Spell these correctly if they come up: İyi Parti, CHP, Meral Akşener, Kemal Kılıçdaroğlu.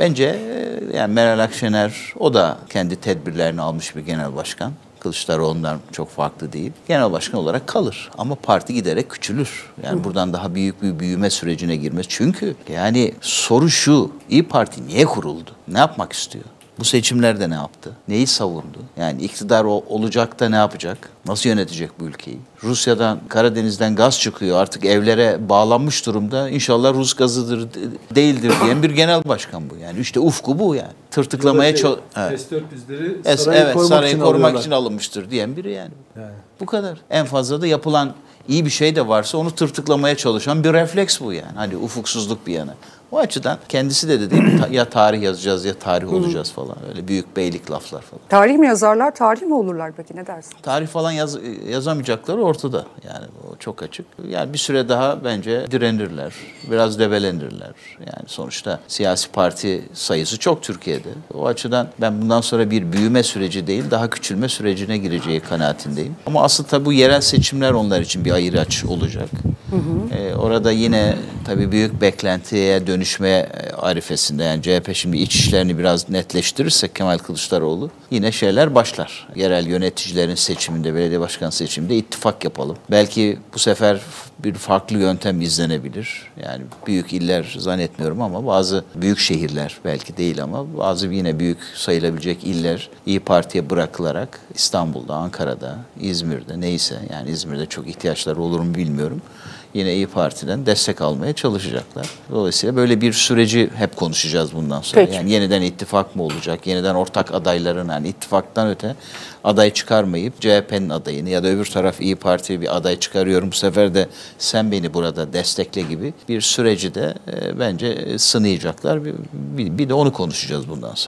Bence yani Meral Akşener, o da kendi tedbirlerini almış bir genel başkan. Kılıçdaroğlu'ndan çok farklı değil. Genel başkan olarak kalır ama parti giderek küçülür. Yani buradan daha büyük bir büyüme sürecine girmez. Çünkü yani soru şu, İyi Parti niye kuruldu? Ne yapmak istiyor? Bu seçimlerde ne yaptı? Neyi savundu? Yani iktidar olacak da ne yapacak? Nasıl yönetecek bu ülkeyi? Rusya'dan, Karadeniz'den gaz çıkıyor. Artık evlere bağlanmış durumda. İnşallah Rus gazıdır, değildir diyen bir genel başkan bu. Yani işte ufku bu yani. Tırtıklamaya S-400'leri sarayı korumak için alınmıştır diyen biri yani. Bu kadar. En fazla da yapılan iyi bir şey de varsa onu tırtıklamaya çalışan bir refleks bu yani. Hani ufuksuzluk bir yana. O açıdan kendisi de dediğim ya tarih yazacağız ya tarih olacağız falan. Öyle büyük beylik laflar falan. Tarih mi yazarlar, tarih mi olurlar peki, ne dersin? Tarih falan yazamayacakları ortada. Yani o çok açık. Yani bir süre daha bence direnirler. Biraz debelenirler. Yani sonuçta siyasi parti sayısı çok Türkiye'de. O açıdan ben bundan sonra bir büyüme süreci değil, daha küçülme sürecine gireceği kanaatindeyim. Ama asıl tabii bu yerel seçimler onlar için bir ayıraç olacak. Orada yine tabii büyük beklentiye dönüşme arifesinde, yani CHP şimdi iç işlerini biraz netleştirirse Kemal Kılıçdaroğlu, yine şeyler başlar. Yerel yöneticilerin seçiminde, belediye başkan seçiminde ittifak yapalım. Belki bu sefer bir farklı yöntem izlenebilir. Yani büyük iller zannetmiyorum ama bazı büyük şehirler, belki değil ama bazı yine büyük sayılabilecek iller İyi Parti'ye bırakılarak İstanbul'da, Ankara'da, İzmir'de, neyse, yani İzmir'de çok ihtiyaçları olur mu bilmiyorum, yine İyi Parti'den destek almaya çalışacaklar. Dolayısıyla böyle bir süreci hep konuşacağız bundan sonra. Peki. Yani yeniden ittifak mı olacak? Yeniden ortak adayların, yani ittifaktan öte aday çıkarmayıp CHP'nin adayını ya da öbür taraf İyi Parti'ye bir aday çıkarıyorum, bu sefer de sen beni burada destekle gibi bir süreci de bence sınayacaklar. Bir de onu konuşacağız bundan sonra.